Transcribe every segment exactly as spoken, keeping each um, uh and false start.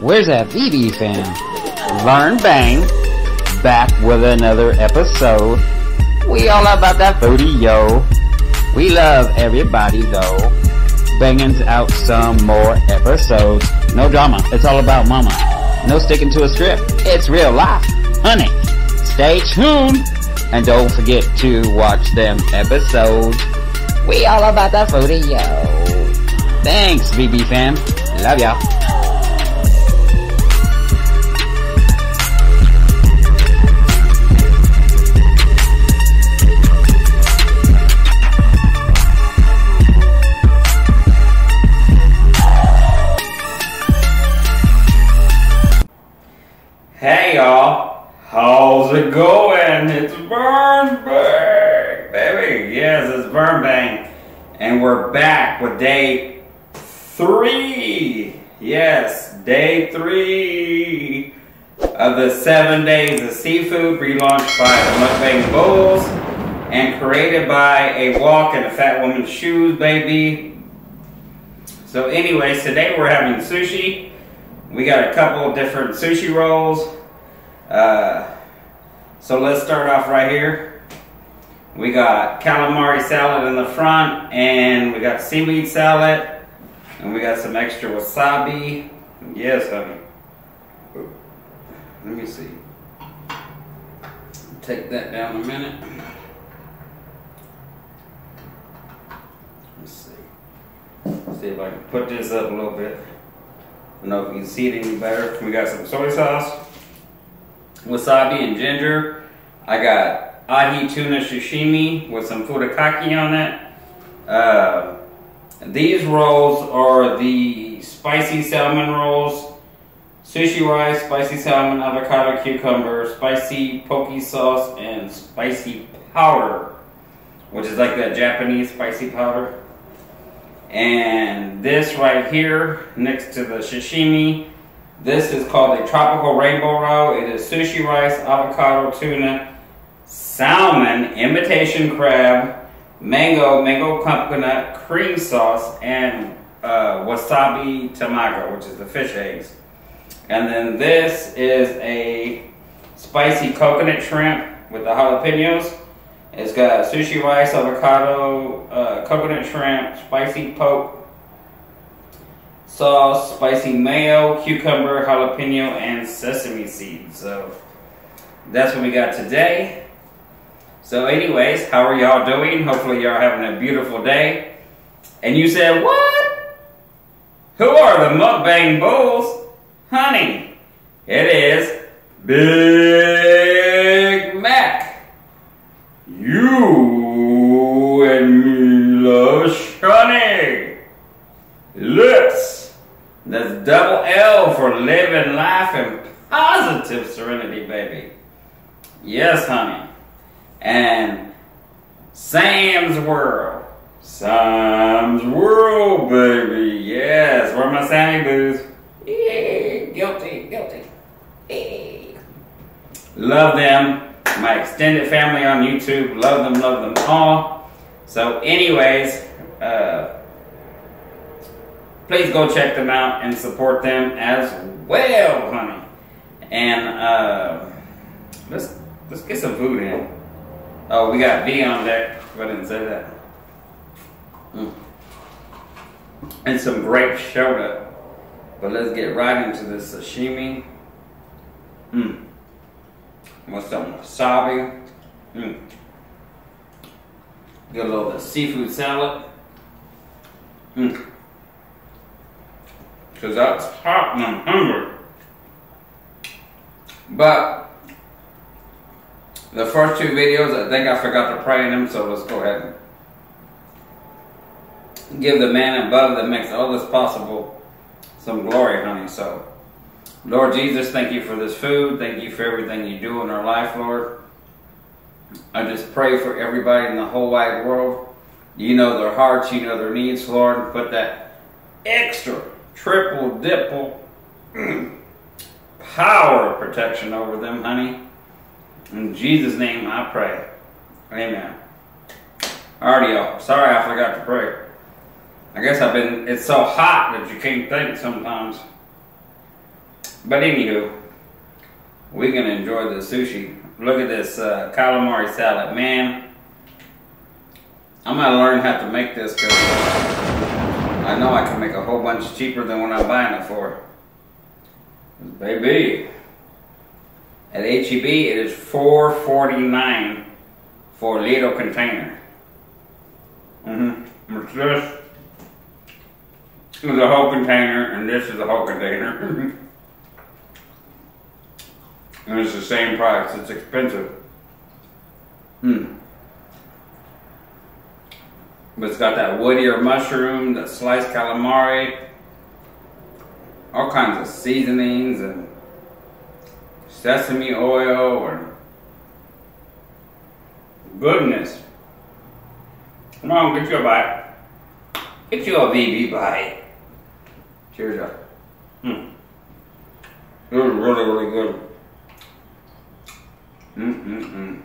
Where's that Phoebe fan? Vern Bang, back with another episode. We all about that foodie, yo. We love everybody, though. Banging out some more episodes. No drama. It's all about mama. No sticking to a script. It's real life. Honey, stay tuned. And don't forget to watch them episodes. We all about that foodie, yo. Thanks, V B fam. Love y'all. Hey y'all, how's it going? It's Vern Bang, baby. Yes, it's Vern Bang, and we're back with day three. Yes, day three of the seven days of seafood, relaunched by the Mukbang Bulls and created by a walk in a fat woman's shoes, baby. So, anyways, today we're having sushi. We got a couple of different sushi rolls. Uh, so let's start off right here. We got calamari salad in the front, and we got seaweed salad, and we got some extra wasabi. Yes, honey. Let me see. Take that down a minute. Let's see. Let's see if I can put this up a little bit. I don't know if you can see it any better. We got some soy sauce, wasabi and ginger. I got ahi tuna sashimi with some furikake on it. Uh, these rolls are the spicy salmon rolls, sushi rice, spicy salmon, avocado, cucumber, spicy poke sauce, and spicy powder, which is like that Japanese spicy powder. And this right here, next to the sashimi, this is called a tropical rainbow roll. It is sushi rice, avocado, tuna, salmon, imitation crab, mango, mango coconut, cream sauce, and uh, wasabi tamago, which is the fish eggs. And then this is a spicy coconut shrimp with the jalapenos. It's got sushi rice, avocado, uh, coconut shrimp, spicy poke sauce, spicy mayo, cucumber, jalapeno, and sesame seeds. So that's what we got today. So anyways, how are y'all doing? Hopefully y'all having a beautiful day. And you said, what? Who are the Mukbang Bulls? Honey, it is Big Mac. You and me love Shawnee. Lips. That's double L for living life in positive serenity, baby. Yes, honey. And Sam's World. Sam's World, baby. Yes. Where are my Sammy booze? Guilty, guilty. Love them. My extended family on YouTube, love them, love them all. So anyways, uh, please go check them out and support them as well, honey. And uh, let's let's get some food in. Oh, we got V on deck. I didn't say that. Mm. And some grape soda. But let's get right into the sashimi. Mmm. With some wasabi. Mm. Get a little bit of seafood salad. Mm. Cause that's hot and I'm hungry. But the first two videos, I think I forgot to pray in them, so let's go ahead and give the man above that makes all this possible some glory, honey. So Lord Jesus, thank you for this food. Thank you for everything you do in our life, Lord. I just pray for everybody in the whole wide world. You know their hearts. You know their needs, Lord. Put that extra, triple, dipple power of protection over them, honey. In Jesus' name I pray. Amen. Alrighty, y'all. Sorry I forgot to pray. I guess I've been, it's so hot that you can't think sometimes. But anywho, we're going to enjoy the sushi. Look at this uh, calamari salad. Man, I'm going to learn how to make this because I know I can make a whole bunch cheaper than what I'm buying it for. Baby. At H E B, it is four forty-nine for a little container. Mm-hmm. It's this. This is a whole container, and this is a whole container. And it's the same price. It's expensive. Hmm. But it's got that woodier mushroom, that sliced calamari, all kinds of seasonings and sesame oil and goodness. Come on, get you a bite. Get you a V B bite. Cheers up. Mm. It was really, really good. Mm-mm-mm.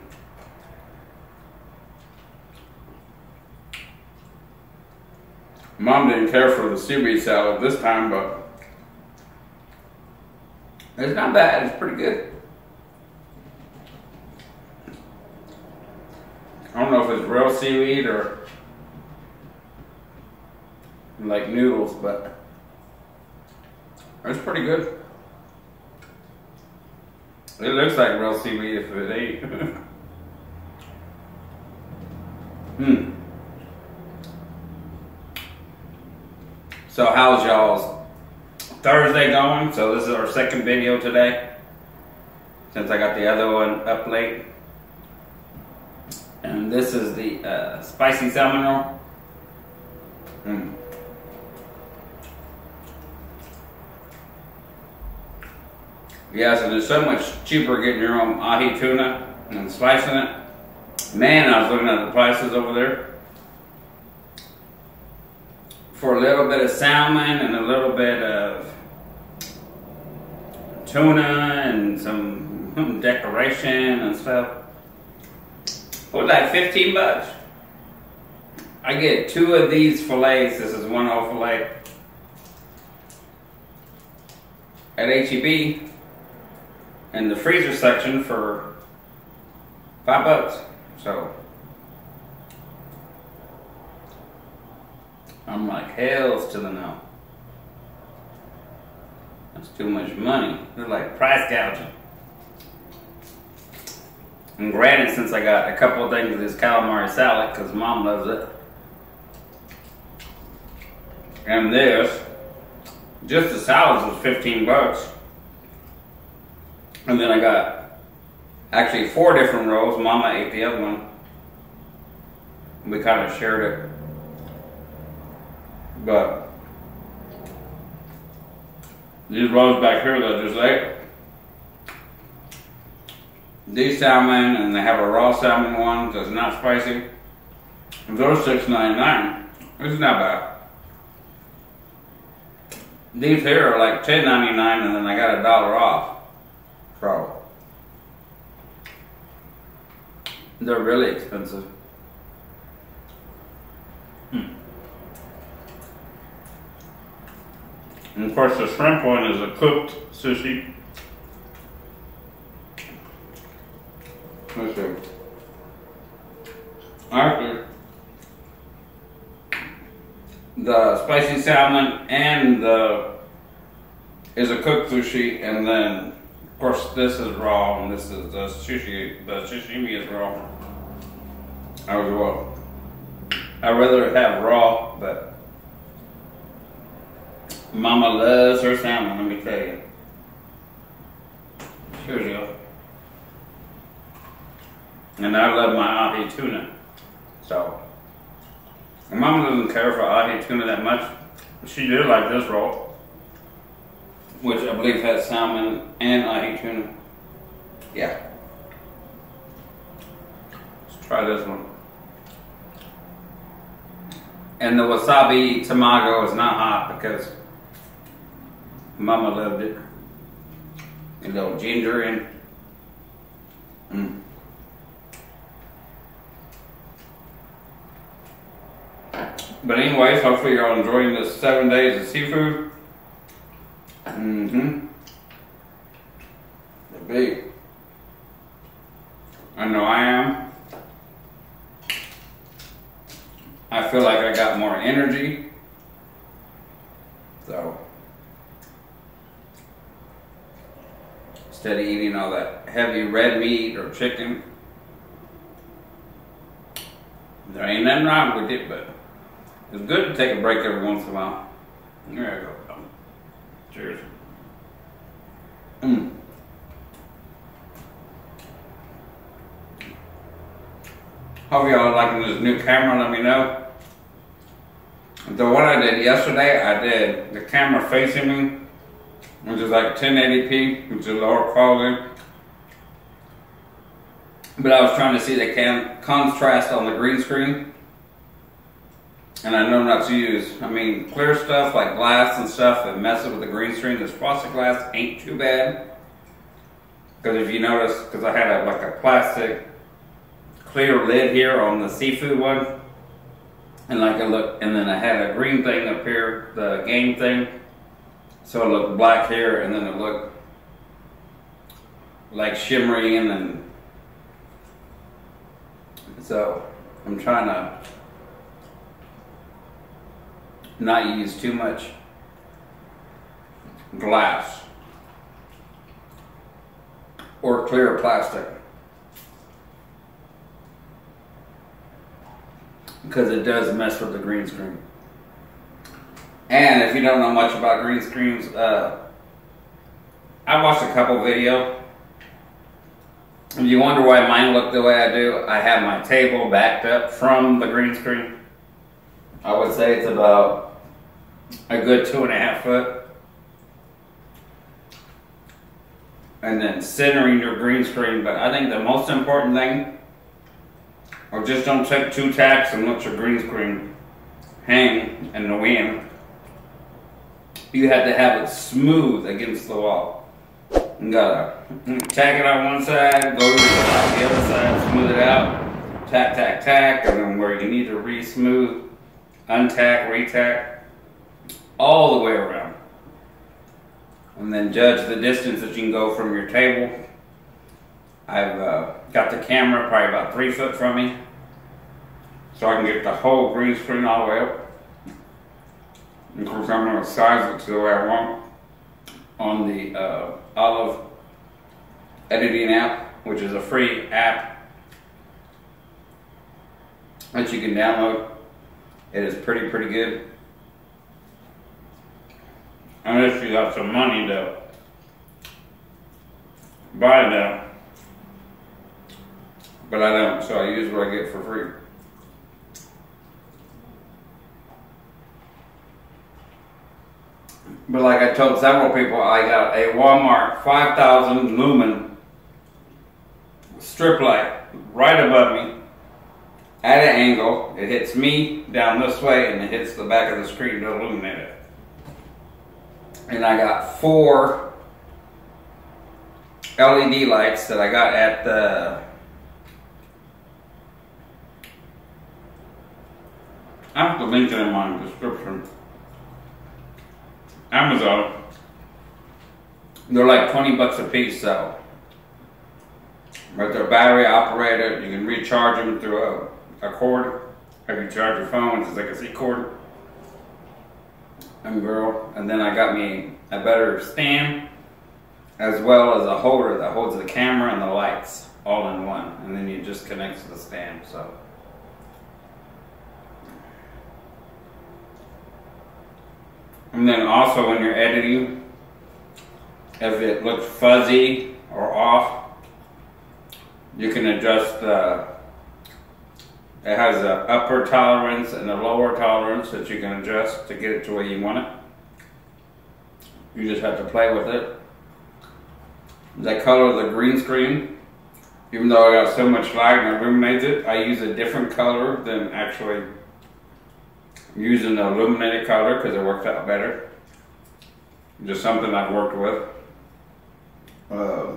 Mom didn't care for the seaweed salad this time, but it's not bad. It's pretty good. I don't know if it's real seaweed or like noodles, but it's pretty good. It looks like real seaweed if it ain't. Hmm. So how's y'all's Thursday going? So this is our second video today, since I got the other one up late. And this is the uh, spicy salmon roll. Hmm. Yes, and it's so much cheaper getting your own ahi tuna and slicing it. Man, I was looking at the prices over there. For a little bit of salmon and a little bit of tuna and some decoration and stuff, it was like fifteen bucks. I get two of these fillets. This is one whole fillet. At H E B, in the freezer section for five bucks. So I'm like, hells to the no. That's too much money. They're like price gouging. And granted, since I got a couple of things of this calamari salad, because Mom loves it, and this, just the salads was fifteen bucks. And then I got actually four different rolls. Mama ate the other one. We kind of shared it. But these rolls back here that I just ate, these salmon, and they have a raw salmon one that's not spicy. Those six ninety-nine. It's not bad. These here are like ten ninety-nine, and then I got a dollar off. Problem. They're really expensive. Hmm. And of course the shrimp one is a cooked sushi. Let's see. After the spicy salmon and the is a cooked sushi, and then of course, this is raw, and this is the sushi. The sashimi is raw as well. I'd rather have raw, but Mama loves her salmon. Let me tell you. Here we go. And I love my ahi tuna. So, Mama doesn't care for ahi tuna that much. She did like this roll, which I believe has salmon and ahi tuna. Yeah. Let's try this one. And the wasabi tamago is not hot because Mama loved it. A little ginger in. Mm. But anyways, hopefully you're all enjoying this seven days of seafood. Mm-hmm. They're big. I know I am. I feel like I got more energy. So, instead of eating all that heavy red meat or chicken, there ain't nothing wrong with it, but it's good to take a break every once in a while. There I go. Cheers. Mm. Hope y'all are liking this new camera, let me know. The one I did yesterday, I did the camera facing me, which is like ten eighty p, which is lower quality. But I was trying to see the cam contrast on the green screen. And I know not to use, I mean, clear stuff like glass and stuff that messes with the green screen. This frosted glass ain't too bad. Because if you notice, because I had a, like a plastic clear lid here on the seafood one. And like I look, and then I had a green thing up here, the game thing. So it looked black here, and then it looked like shimmery, and then so I'm trying to not use too much glass or clear plastic, because it does mess with the green screen. And if you don't know much about green screens, uh, I watched a couple videos. If you wonder why mine look the way I do, I have my table backed up from the green screen. I would say it's about a good two and a half foot. And then centering your green screen. But I think the most important thing, or just don't take two tacks and let your green screen hang in the wind. You have to have it smooth against the wall. You gotta tack it on one side, go to the other side, smooth it out, tack, tack, tack, and then where you need to re-smooth, untack, re-tack, all the way around. And then judge the distance that you can go from your table. I've uh, got the camera probably about three foot from me, so I can get the whole green screen all the way up. And of course, I'm gonna size it to the way I want on the uh, Olive editing app, which is a free app that you can download. It is pretty, pretty good. Unless you got some money to buy them. But I don't, so I use what I get for free. But like I told several people, I got a Walmart five thousand lumen strip light right above me at an angle. It hits me down this way and it hits the back of the screen to illuminate it. And I got four L E D lights that I got at the, I have to link them in my description. Amazon. They're like twenty bucks a piece, so. But they're battery operated. You can recharge them through a, a cord. I can charge your phone, which is like a C cord. And girl, and then I got me a better stand, as well as a holder that holds the camera and the lights all in one. And then you just connect to the stand, so. And then also when you're editing, if it looks fuzzy or off, you can adjust the, it has an upper tolerance and a lower tolerance that you can adjust to get it to where you want it. You just have to play with it. The color of the green screen, even though I got so much light and illuminates it, I use a different color than actually using the illuminated color because it worked out better. Just something I've worked with. Uh,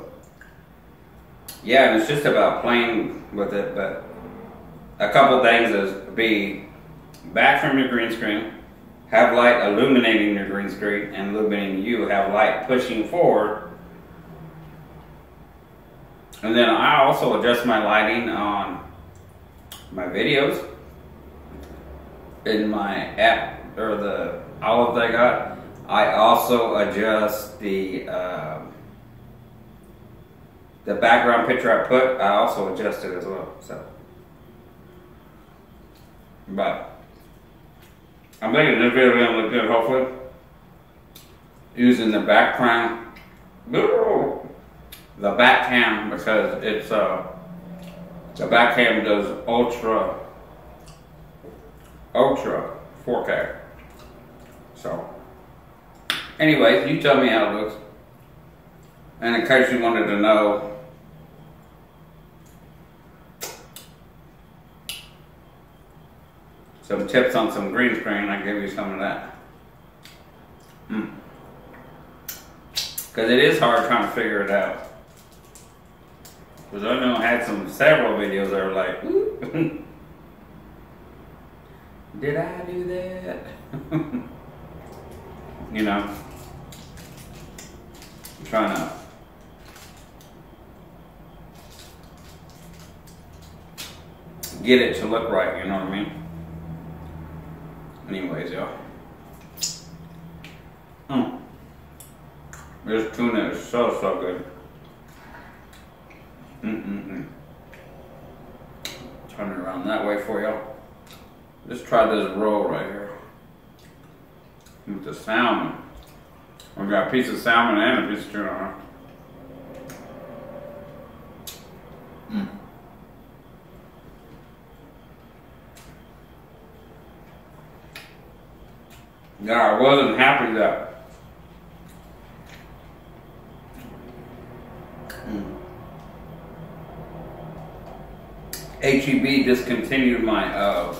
yeah, and it's just about playing with it, but a couple things is be back from your green screen, have light illuminating your green screen and illuminating you, have light pushing forward And then I also adjust my lighting on my videos in my app, or the Olive that I got. I also adjust the uh, the background picture I put. I also adjust it as well. So, but I'm thinking this video is gonna look good. Hopefully, using the background, the back cam, because it's uh the back cam does ultra ultra four K. So. Anyways, you tell me how it looks. And in case you wanted to know, some tips on some green screen, I give you some of that. Mm. Cause it is hard trying to figure it out. Cause I know I had some several videos that were like, ooh. Did I do that? You know. I'm trying to get it to look right, you know what I mean? Anyways, y'all. Mm. This tuna is so, so good. Mm-mm-mm. Turn it around that way for y'all. Let's try this roll right here. With the salmon. I've got a piece of salmon and a piece of tuna on it. Mm. Yeah, I wasn't happy that mm. H E B discontinued my uh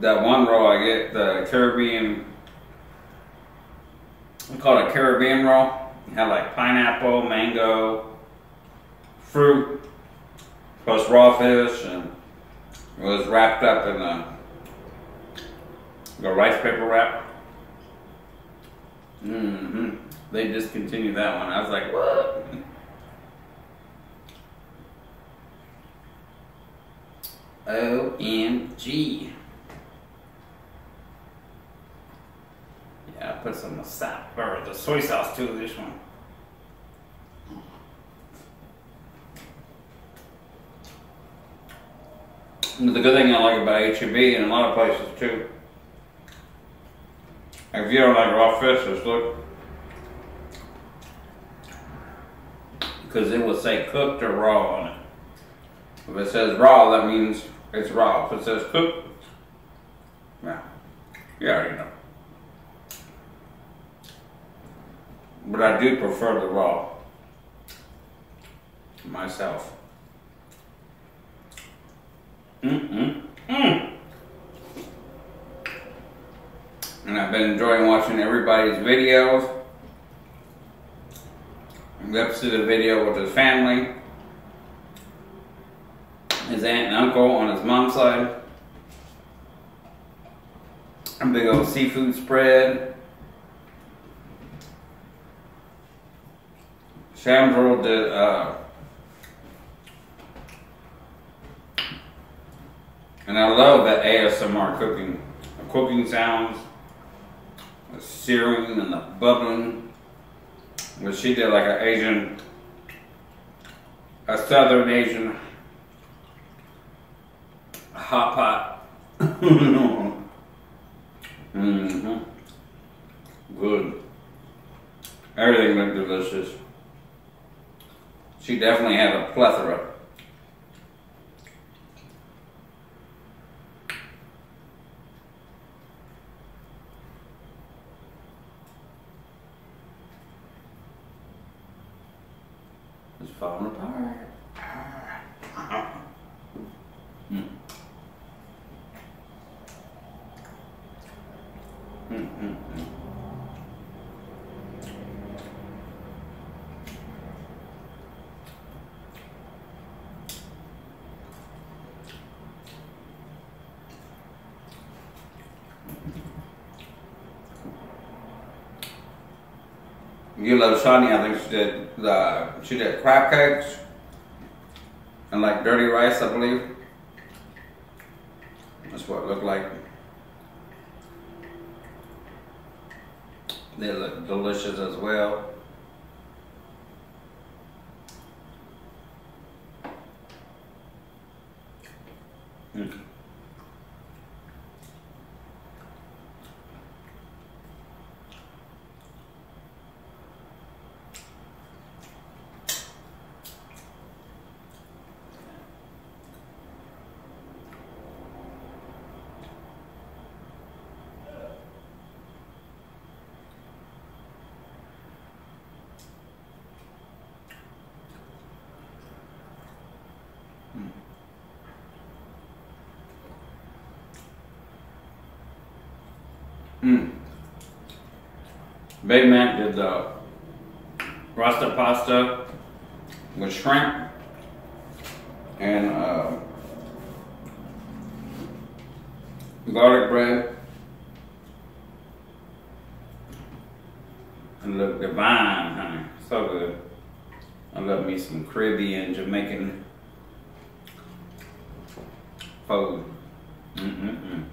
that one roll I get, the Caribbean, we call it a Caribbean roll. It had like pineapple, mango, fruit, plus raw fish, and it was wrapped up in a, a rice paper wrap. Mm-hmm. They discontinued that one. I was like, what? O M G. Yeah, I put some wasabi, or the soy sauce too, this one. And the good thing I like about H E B, and a lot of places too, if you don't like raw fish, just look. Because it will say cooked or raw on it. If it says raw, that means it's raw. If it says cooked, well, you already know. But I do prefer the raw myself. Mm-mm. Mm. And I've been enjoying watching everybody's videos. Reps did a video with his family, his aunt and uncle on his mom's side. A big old seafood spread. Shambrill did uh, and I love that A S M R cooking. The cooking sounds, the searing and the bubbling. But she did like an Asian, a Southern Asian hot pot. Mm-hmm. Good. Everything looked delicious. She definitely had a plethora. It's falling apart. Mm. Mm-mm-mm. You love Shani, I think she did the, she did crab cakes. and like dirty rice, I believe. That's what it looked like. They look delicious as well. Mm. Mm. Bayman did the rasta pasta with shrimp and uh, garlic bread, and look divine, honey, so good. I love me some Caribbean, Jamaican food. Mm-mm-mm.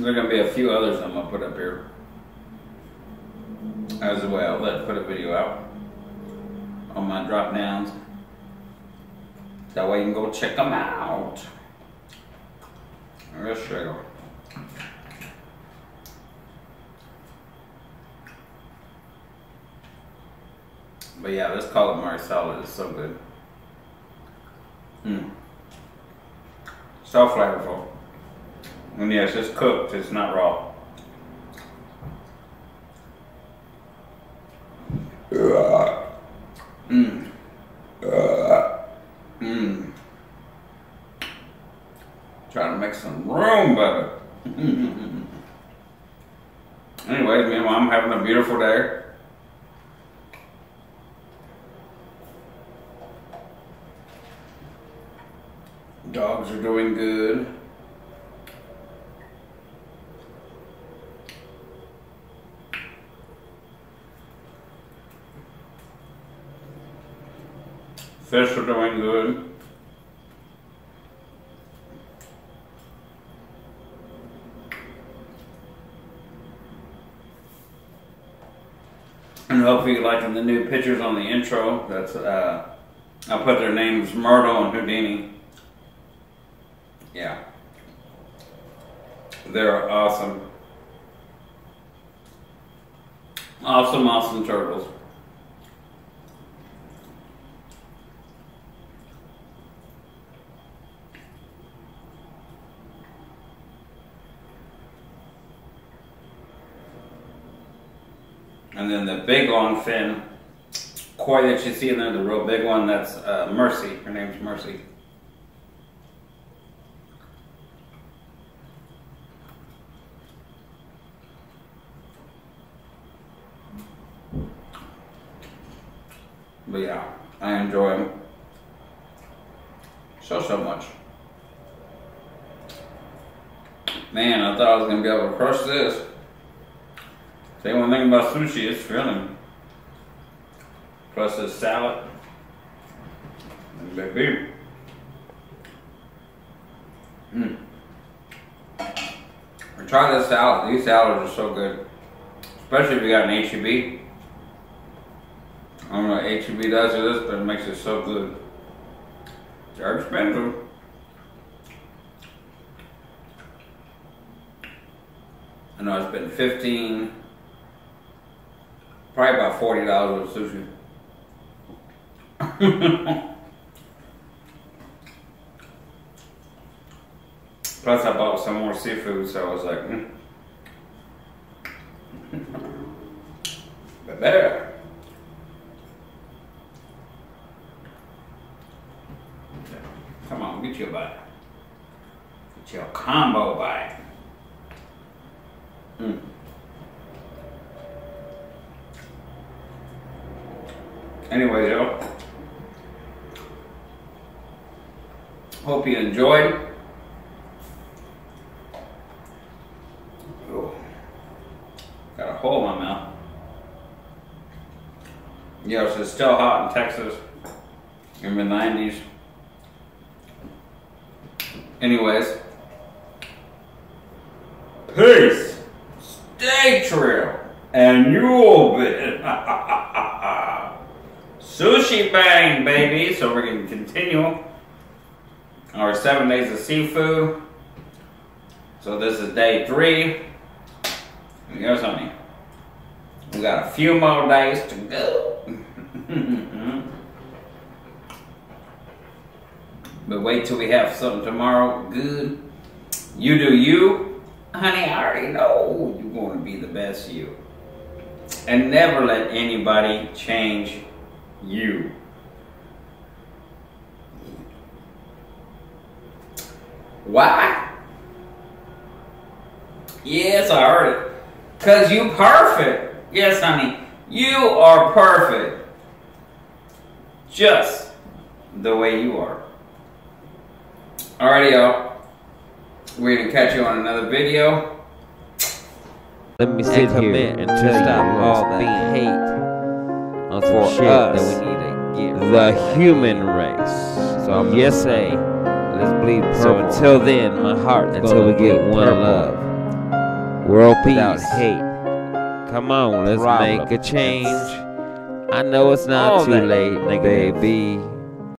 There's gonna be a few others I'm gonna put up here as well. Let's put a video out on my drop downs. That way you can go check them out. Let's check them. But yeah, let's call it Marcella. It's so good. Mm. So flavorful. And yes, it's cooked, it's not raw. Mmm. Mmm. Trying to make some room butter. Anyways, me and Mom having a beautiful day. Dogs are doing good. Fish are doing good. And hopefully you're liking the new pictures on the intro. That's uh, I put their names Myrtle and Houdini. Yeah. They're awesome. Awesome, awesome turtles. And then the big long fin koi that you see in there, the real big one, that's uh, Mercy. Her name's Mercy. But yeah, I enjoy them so, so much. Man, I thought I was going to be able to crush this. Say one thing about sushi, it's filling. Plus this salad. And big beef. Mmm. Try this salad. These salads are so good. Especially if you got an H E B. I don't know what H E B does to this, but it makes it so good. They're expensive. I know it's been fifteen. Probably about forty dollars worth of sushi. Plus, I bought some more seafood, so I was like, mm. But better. Come on, get your bite. Get your combo bite. Mm. Anyway, yo, hope you enjoyed. Oh, got a hole in my mouth. Yo, so it's still hot in Texas in the nineties. Anyways, peace. Stay true, and you'll be sushi bang, baby. So we're gonna continue our seven days of seafood. So this is day three. You know something? We got a few more days to go. But wait till we have something tomorrow. Good. You do you. Honey, I already know you want to be the best you. And never let anybody change you. Why? Yes, I heard it. Because you perfect. Yes, honey. You are perfect. Just the way you are. Alrighty, y'all. We're gonna catch you on another video. Let me sit here and tell you all that hate on some shit that we need to get. The human race. Yes, eh? Let's bleed purple. So until then, my heart's gonna bleed purple. Until we get one love, world peace, without hate. Come on, let's make a change. I know it's not too late, nigga, baby.